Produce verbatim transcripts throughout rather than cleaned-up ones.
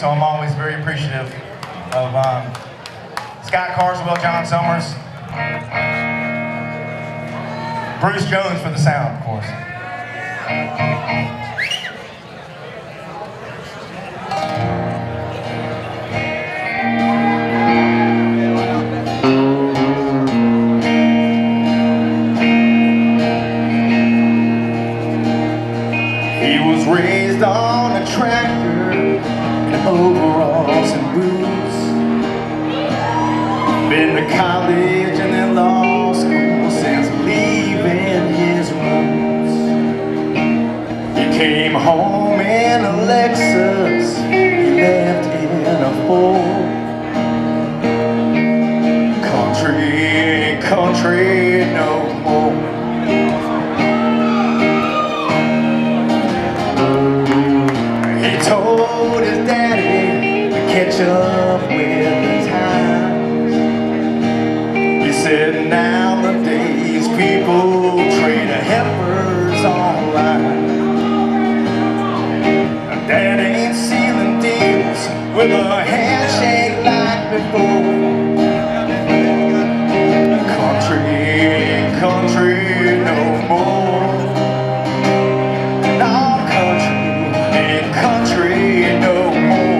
So I'm always very appreciative of um, Scott Carswell, John Summers, Bruce Jones for the sound, of course. He was raised on a tractor, overalls and boots. Been to college and then law school since leaving his roots. He came home in a Lexus, he left in a Ford. Country ain't country no more. Up with the times. He said nowadays people trade heifers online. That ain't sealing deals with a handshake like before. Country, country no more. No, country and country no more.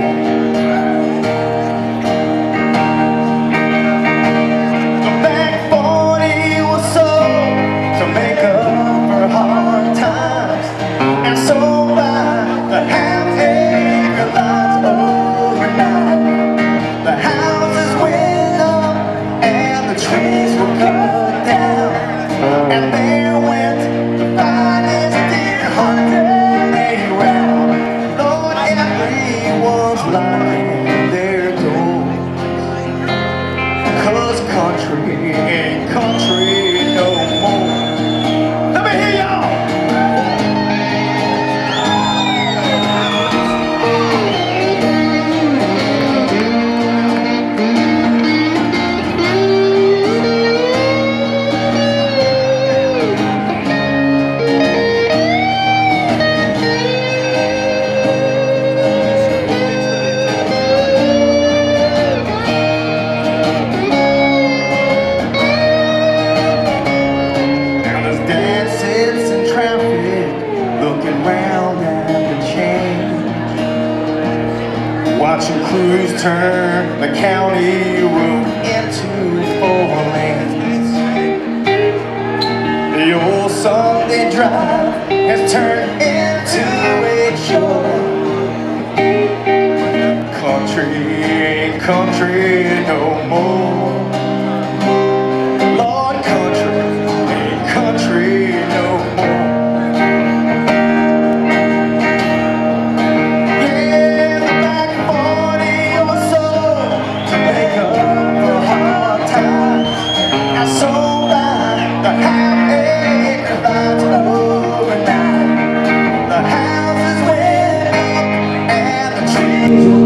Watching crews turn the county road into four lanes. The old Sunday drive has turned into a chore. Country ain't country no more. Lord, country ain't country no more. Thank you.